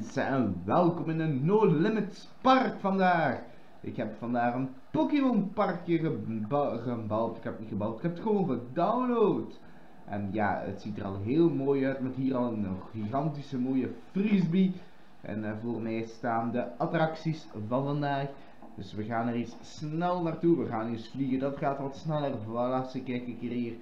mensen en welkom in een No Limits Park vandaag. Ik heb vandaag een Pokémon parkje gebouwd. Ik heb het niet gebouwd, ik heb het gewoon gedownload. En ja, het ziet er al heel mooi uit met hier al een gigantische mooie frisbee. En voor mij staan de attracties van vandaag. Dus we gaan er eens snel naartoe. We gaan eens vliegen, dat gaat wat sneller. Voilà, ze kijken hier.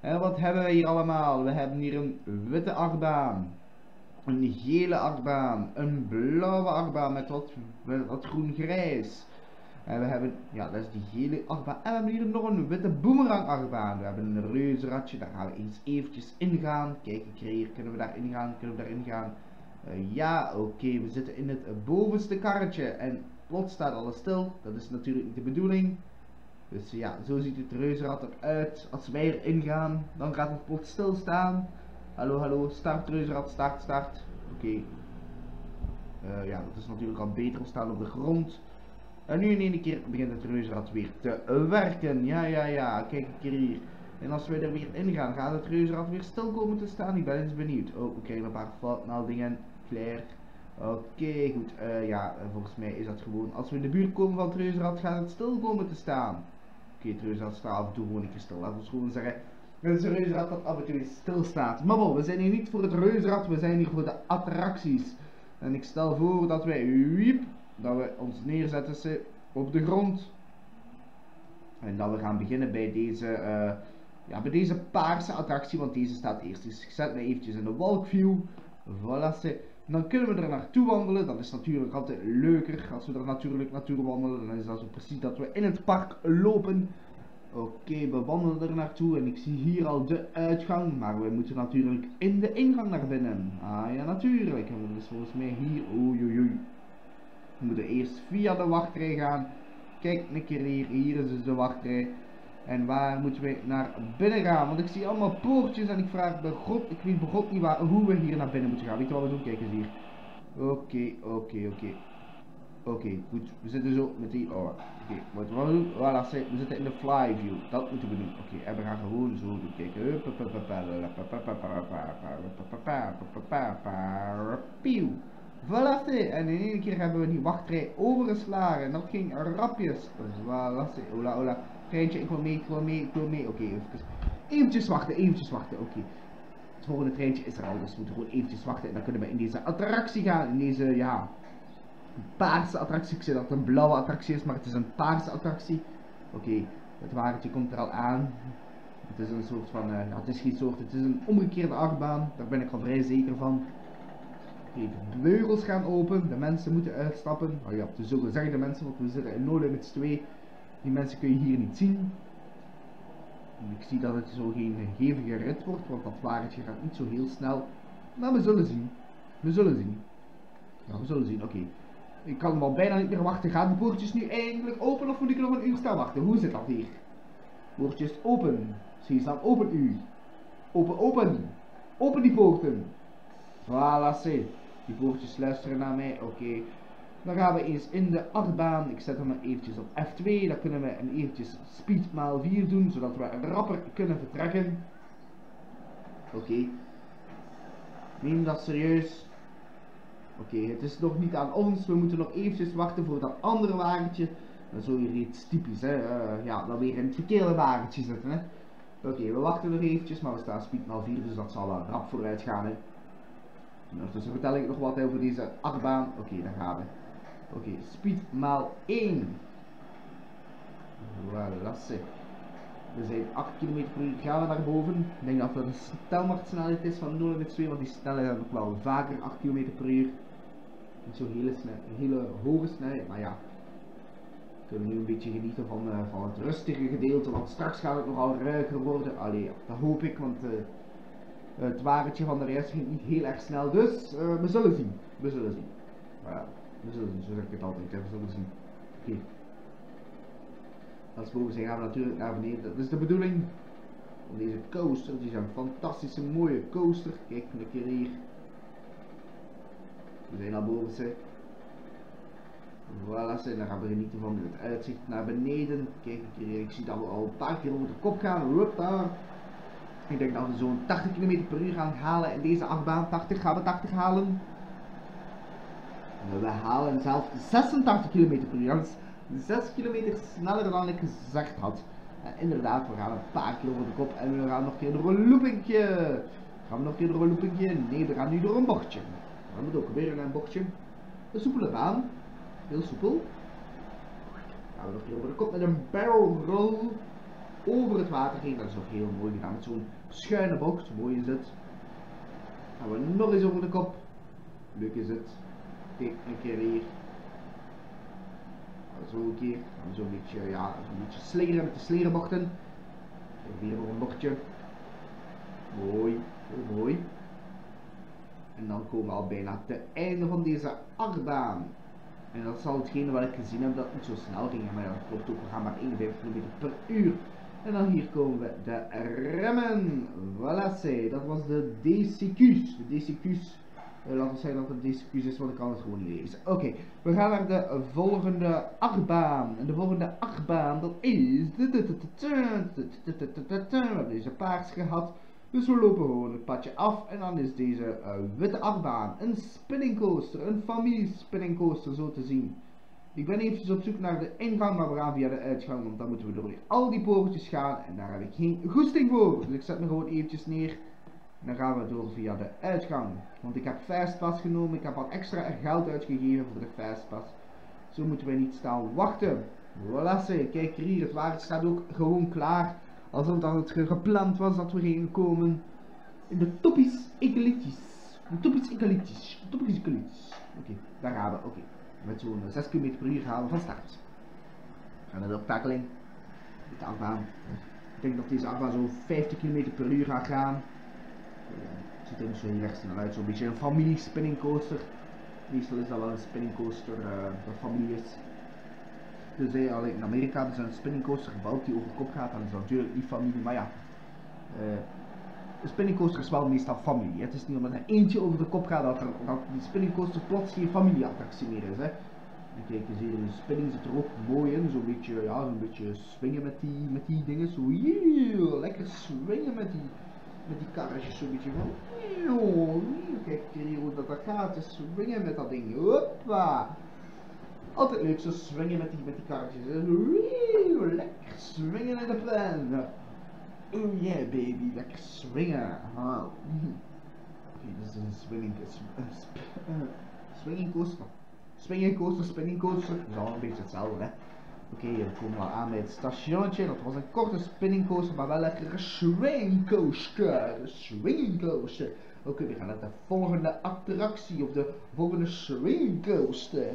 En wat hebben wij hier allemaal? We hebben hier een witte achtbaan, een gele achtbaan, een blauwe achtbaan met wat groen-grijs. En we hebben, ja, dat is die gele achtbaan. En we hebben hier nog een witte boemerang achtbaan. We hebben een reuzenradje, daar gaan we eens eventjes ingaan. Kijk, hier, kunnen we daar ingaan? Kunnen we daar ingaan? Ja, oké, we zitten in het bovenste karretje. En plots staat alles stil. Dat is natuurlijk niet de bedoeling. Dus ja, zo ziet het reuzenrad eruit. Als wij erin gaan, dan gaat het plots stilstaan. Hallo, hallo, start reuzenrad, start, start. Oké. Ja, dat is natuurlijk al beter, we staan op de grond. En nu in één keer begint het reuzenrad weer te werken. Ja, ja, ja, kijk een keer hier. En als wij er weer in gaan, gaat het reuzenrad weer stil komen te staan. Ik ben eens benieuwd. Oh, we krijgen een paar foutmeldingen. Claire. Oké, goed. Ja, volgens mij is dat gewoon. Als we in de buurt komen van het reuzenrad, gaat het stil komen te staan. Oké, het reuzenrad staat af en toe gewoon een keer stil. Laten we gewoon zeggen. Het is een reuzenrad dat af en toe stilstaat. Maar bon, we zijn hier niet voor het reuzenrad, we zijn hier voor de attracties. En ik stel voor dat wij, wiep, dat we ons neerzetten op de grond. En dat we gaan beginnen bij deze, ja, bij deze paarse attractie, want deze staat eerst. Dus ik zet me eventjes in de walkview. Voilà. Dan kunnen we er naartoe wandelen. Dat is natuurlijk altijd leuker. Als we er natuurlijk naartoe wandelen, dan is dat zo precies dat we in het park lopen. Oké, we wandelen er naartoe en ik zie hier al de uitgang, maar we moeten natuurlijk in de ingang naar binnen. Ah ja, natuurlijk. En dat is volgens mij hier. Oei, oei, oei. We moeten eerst via de wachtrij gaan. Kijk een keer hier. Hier is dus de wachtrij. En waar moeten we naar binnen gaan? Want ik zie allemaal poortjes en ik vraag bij God, ik weet bij God niet waar, hoe we hier naar binnen moeten gaan. Weet je wat we doen? Kijk eens hier. Oké. Oké, goed. We zitten zo met die... Oh, oké. Wat we doen? Voilà, we zitten in de fly view. Dat moeten we doen. Oké, en we gaan gewoon zo doen. Kijk. Voilà, en in één keer hebben we die wachtrij overgeslagen. En dat ging rapjes. Voilà, hola, hola. Treintje, ik wil mee. Oké, eventjes wachten. Oké. Het volgende treintje is er al, dus we moeten gewoon eventjes wachten. En dan kunnen we in deze attractie gaan. In deze, ja... paarse attractie. Ik zei dat het een blauwe attractie is, maar het is een paarse attractie. Oké, het wagentje komt er al aan. Het is een soort van, ja, het is geen soort, het is een omgekeerde achtbaan. Daar ben ik al vrij zeker van. Oké, de beugels gaan open. De mensen moeten uitstappen. Oh ja, de zogezegde mensen, want we zitten in No Limits 2. Die mensen kun je hier niet zien. En ik zie dat het zo geen hevige rit wordt, want dat wagentje gaat niet zo heel snel. Maar we zullen zien. Ja, we zullen zien, oké. Ik kan hem al bijna niet meer wachten. Gaan de poortjes nu eindelijk open of moet ik nog een uur staan wachten? Hoe zit dat hier? Poortjes open. Zie je staan? Open u. Open, open. Open die poorten. Voilà, see. Die poortjes luisteren naar mij. Oké. Dan gaan we eens in de achtbaan. Ik zet hem maar eventjes op F2. Dan kunnen we hem eventjes speed maal 4 doen, zodat we rapper kunnen vertrekken. Oké. Neem dat serieus. Oké, het is nog niet aan ons. We moeten nog eventjes wachten voor dat andere wagentje. Dat is zo hier iets typisch, hè. Ja, dan weer in het verkeerde wagentje zitten, hè. Oké, we wachten nog eventjes, maar we staan speedmaal 4, dus dat zal wel rap vooruit gaan, hè. Dus vertel ik nog wat over deze achtbaan. Oké, daar gaan we. Oké, speedmaal 1. Voilà, zeg. We zijn 8 km per uur, gaan we naar boven. Ik denk dat dat een stelmachtsnelheid is van 0,2, want die snelheid heb ik wel vaker, 8 km per uur. Niet zo'n hele hoge snelheid, maar ja. We kunnen nu een beetje genieten van het rustige gedeelte, want straks gaat het nogal ruiker worden. Allee, dat hoop ik, want het wagentje van de reis ging niet heel erg snel, dus we zullen zien. Ja, we zullen zien, zo zeg ik het altijd, hè. We zullen zien. Oké. Als we boven zijn gaan we natuurlijk naar beneden, dat is de bedoeling. Van deze coaster, die is een fantastische mooie coaster. Kijk een keer hier. We zijn al boven ze. Voilà, ze. Dan gaan we genieten van het uitzicht naar beneden. Kijk een keer hier, ik zie dat we al een paar keer over de kop gaan. Hoppa. Ik denk dat we zo'n 80 km per uur gaan halen in deze achtbaan. 80, gaan we 80 halen? We halen zelf 86 km per uur. 6 kilometer sneller dan ik gezegd had. En inderdaad, we gaan een paar keer over de kop en we gaan nog een keer door een loopingje. Gaan we nog een keer door een loopingje? Nee, we gaan nu door een bochtje. We moeten ook weer naar een bochtje. Een soepele baan. Heel soepel. Gaan we nog een keer over de kop met een barrel roll. Over het water heen. Dat is nog heel mooi gedaan met zo'n schuine bocht. Mooi is het. Gaan we nog eens over de kop. Leuk is het. Kijk, een keer hier. Zo een keer. Gaan we zo een beetje, ja, een beetje slingeren met de slingerbochten. Weer nog een bochtje. Mooi, heel mooi. En dan komen we al bijna ten einde van deze achtbaan. En dat zal hetgene wat ik gezien heb dat het niet zo snel ging. Maar dat klopt ook, we gaan maar 51 km per uur. En dan hier komen we de remmen. Voilà, dat was de DCQ's. De DCQ's. Laten we zeggen dat het deze excuus is, want ik kan het gewoon niet lezen. Oké, we gaan naar de volgende achtbaan. En de volgende achtbaan, dat is... We hebben deze paars gehad. Dus we lopen gewoon het padje af. En dan is deze witte achtbaan. Een spinning coaster. Een familie spinning coaster, zo te zien. Ik ben eventjes op zoek naar de ingang, maar we gaan via de uitgang. Want dan moeten we door al die poortjes gaan. En daar heb ik geen goesting voor. Dus ik zet me gewoon eventjes neer. Dan gaan we door via de uitgang. Want ik heb fastpass genomen. Ik heb al extra geld uitgegeven voor de fastpass. Zo moeten wij niet staan wachten. Voilà, kijk hier. Het water staat ook gewoon klaar. Alsof dat het gepland was dat we gingen komen. In de toppies ecolitisch. De toppies ecolitisch. De toppies ecolitisch. Oké, daar gaan we. Oké. Met zo'n 6 km per uur gaan we van start. We gaan naar de optakeling. De achtbaan. Ik denk dat deze achtbaan zo'n 50 km per uur gaat gaan. Het ziet er niet zo heel erg snel uit, zo'n beetje een familie spinning coaster. Meestal is dat wel een spinning coaster dat familie is. Dus in Amerika is een spinning coaster gebouwd die over de kop gaat, dan is dat natuurlijk niet familie, maar ja. Een spinning coaster is wel meestal familie. Het is niet omdat er eentje over de kop gaat dat die spinning coaster plots geen familieattractie meer is. Hè. En kijk eens hier, de spinning zit er ook mooi in, zo'n beetje, ja, zo'n beetje swingen met die dingen. Zo, lekker swingen met die karretjes zo'n beetje van. Kijk hier hoe dat gaat. Dus swingen met dat ding. Hoppa. Altijd leuk zo swingen met die karretjes. Lekker swingen in de plan. Oh yeah baby. Lekker swingen. Dit is een swinging coaster. Swinging coaster, spinning coaster. Dat is al een beetje hetzelfde hè. Oké, we komen wel aan bij het stationnetje. Dat was een korte spinning coaster, maar wel lekker een swing coaster. Swing coaster. Oké, we gaan naar de volgende attractie of de volgende swing coaster.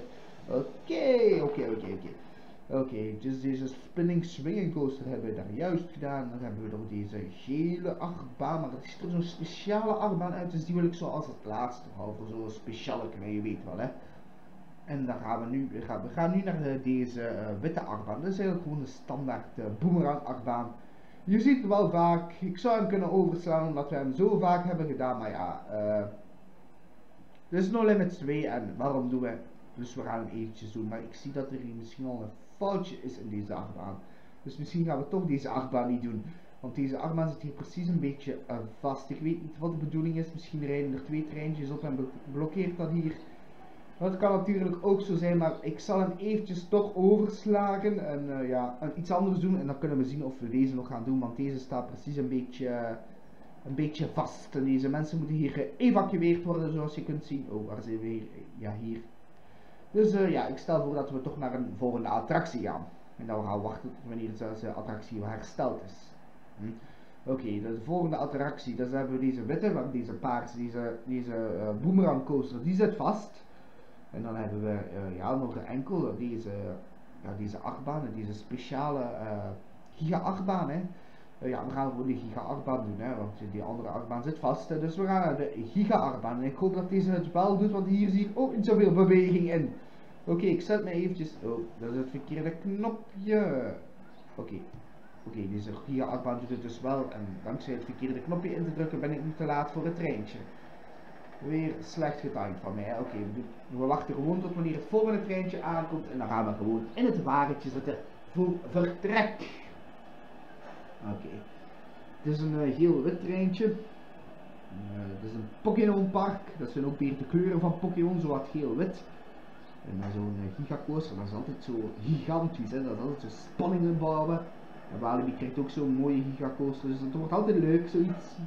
Oké, dus deze spinning swinging coaster hebben we daar juist gedaan. Dan hebben we nog deze gele achtbaan, maar dat ziet er zo'n speciale achtbaan uit. Dus die wil ik zo als het laatste houden. Zo'n speciale, je weet wel hè. En dan gaan we nu, we gaan nu naar deze witte achtbaan. Dat is eigenlijk gewoon een standaard boomerang achtbaan. Je ziet het wel vaak. Ik zou hem kunnen overslaan omdat we hem zo vaak hebben gedaan. Maar ja, dit is No Limits 2 en waarom doen we? Dus we gaan hem eventjes doen. Maar ik zie dat er hier misschien al een foutje is in deze achtbaan. Dus misschien gaan we toch deze achtbaan niet doen. Want deze achtbaan zit hier precies een beetje vast. Ik weet niet wat de bedoeling is. Misschien rijden er twee treintjes op en blokkeert dat hier. Dat kan natuurlijk ook zo zijn, maar ik zal hem eventjes toch overslagen en ja, iets anders doen. En dan kunnen we zien of we deze nog gaan doen, want deze staat precies een beetje vast. En deze mensen moeten hier geëvacueerd worden, zoals je kunt zien. Oh, waar zijn we hier? Ja, hier. Dus ja, ik stel voor dat we toch naar een volgende attractie gaan. En dan gaan we wachten tot wanneer deze attractie hersteld is. Oké, de volgende attractie, dus hebben we deze witte, want deze paars, deze boomerang coaster, die zit vast. En dan hebben we ja, nog een enkel, deze achtbaan, deze speciale giga-achtbaan. Ja, we gaan voor de giga-achtbaan doen, hè, want die andere achtbaan zit vast. Dus we gaan naar de giga-achtbaan. En ik hoop dat deze het wel doet, want hier zie ik ook niet zoveel beweging in. Oké, ik zet mij eventjes... Oh, dat is het verkeerde knopje. Oké, deze giga-achtbaan doet het dus wel. En dankzij het verkeerde knopje in te drukken ben ik nu te laat voor het treintje. Weer slecht getimed van mij. Oké, we wachten gewoon tot wanneer het volgende treintje aankomt. En dan gaan we gewoon in het wagentje zitten voor vertrek. Oké. Het is een heel wit treintje. Het is een Pokémon park. Dat zijn ook weer de kleuren van Pokémon, zo wat geel-wit. En dan zo'n gigacoaster, dat is altijd zo gigantisch, hè? Dat is altijd zo spanningen bouwen. En Walibi krijgt ook zo'n mooie gigacoaster, dus het wordt altijd leuk zoiets.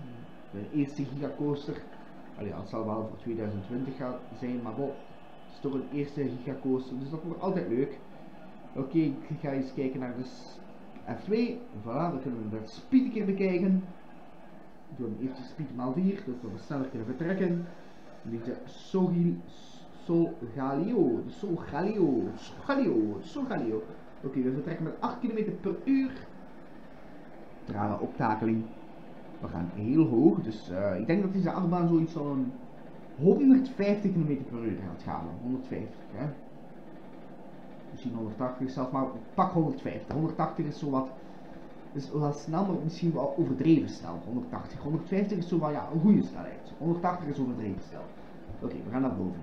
De eerste gigacoaster, allee, het zal wel voor 2020 gaan zijn, maar wel, het is toch een eerste gigacoaster, dus dat wordt altijd leuk. Oké, ik ga eens kijken naar de F2, voilà, dan kunnen we de speed een keer bekijken. Ik doe hem eerst de speed maal 4, dus dat we sneller kunnen vertrekken. Deze Solgaleo. Oké, we vertrekken met 8 km per uur. Trage optakeling. We gaan heel hoog, dus ik denk dat deze achtbaan zoiets van 150 km per uur gaat gaan. 150, hè. Misschien 180 zelfs, maar pak 150. 180 is zowat, is wel snel, maar misschien wel overdreven snel. 180, 150 is zo wel, ja, een goede snelheid. 180 is overdreven snel. Oké, we gaan naar boven.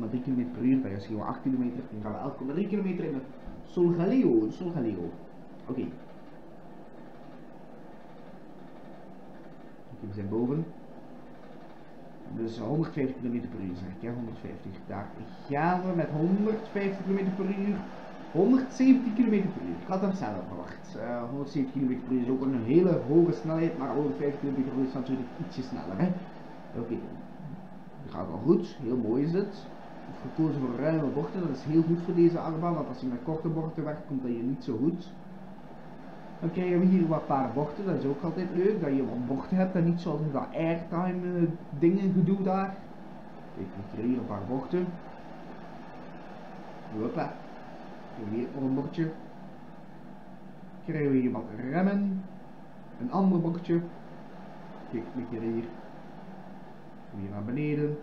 Met 11,3 km per uur, bij misschien wel 8 km. Dan gaan we 11,3 km in de Solgaleo. Oké. We zijn boven. Dus 150 km per uur zeg ik, hè? 150. Daar gaan we met 150 km per uur. 170 km per uur. Ik had hem sneller verwacht. 170 km per uur is ook een hele hoge snelheid, maar 150 km per uur is natuurlijk ietsje sneller. Oké. Dat gaat wel goed. Heel mooi is het. Ik heb gekozen voor ruime bochten. Dat is heel goed voor deze achtbaan, want als je met korte bochten werkt, komt dat je niet zo goed. Dan krijgen we hier wat paar bochten, dat is ook altijd leuk, dat je wat bochten hebt en niet zoals in dat airtime dingen gedoe daar. Ik krijg hier een paar bochten. Hoppa. Weer een bochtje. Krijgen we hier wat remmen. Een ander bochtje. Kijk, een keer hier. Weer naar beneden.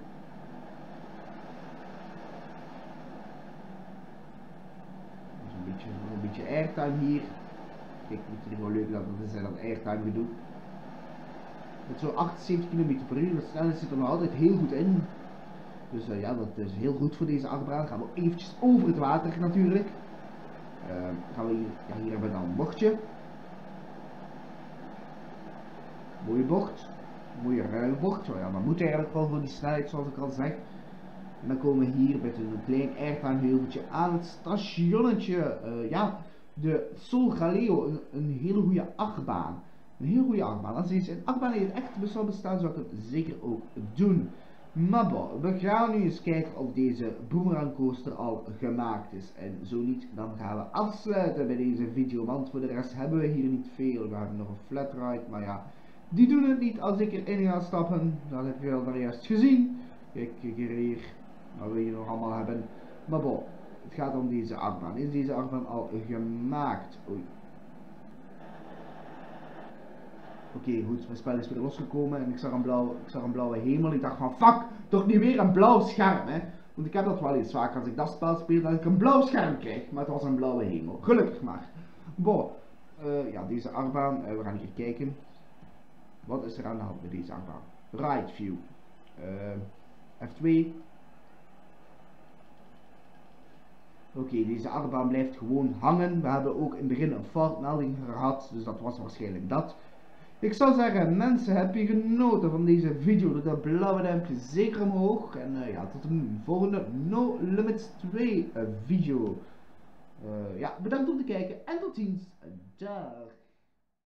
Dat is een beetje airtime hier. Kijk, ik vind het wel leuk dat we zijn aan airtime gedoe. Met zo'n 78 km per uur, dat snelheid zit er nog altijd heel goed in. Dus ja, dat is heel goed voor deze achtbaan. Gaan we eventjes over het water natuurlijk. Gaan we hier, ja, hier hebben we dan een bochtje. Mooie bocht. Mooie ruime bocht. Zo, ja, dat moet eigenlijk wel voor die snelheid, zoals ik al zeg. En dan komen we hier met een klein airtime heuveltje aan het stationnetje. Ja. De Solgaleo, een hele goede achtbaan. Een heel goede achtbaan. Als deze achtbaan hier echt zou bestaan, zou ik het zeker ook doen. Maar bon, we gaan nu eens kijken of deze boomerang coaster al gemaakt is. En zo niet, dan gaan we afsluiten bij deze video. Want voor de rest hebben we hier niet veel. We hebben nog een flatride, maar ja, die doen het niet als ik erin ga stappen. Dat heb je wel daar juist gezien. Kijk hier, wat wil je nog allemaal hebben. Maar bon. Het gaat om deze achtbaan. Is deze achtbaan al gemaakt? Oei. Oké, goed. Mijn spel is weer losgekomen en ik zag een blauwe hemel. Ik dacht van fuck, toch niet weer een blauw scherm, hè? Want ik heb dat wel eens vaak als ik dat spel speel, dat ik een blauw scherm krijg. Maar het was een blauwe hemel. Gelukkig maar. Bon. Ja, deze achtbaan. We gaan hier kijken. Wat is er aan de hand met deze achtbaan? Ride view. F2. Oké, deze achtbaan blijft gewoon hangen. We hebben ook in het begin een foutmelding gehad, dus dat was waarschijnlijk dat. Ik zou zeggen, mensen, heb je genoten van deze video? Doe dat blauwe duimpje zeker omhoog. En ja, tot een volgende No Limits 2 video. Ja, bedankt om te kijken en tot ziens. Dag.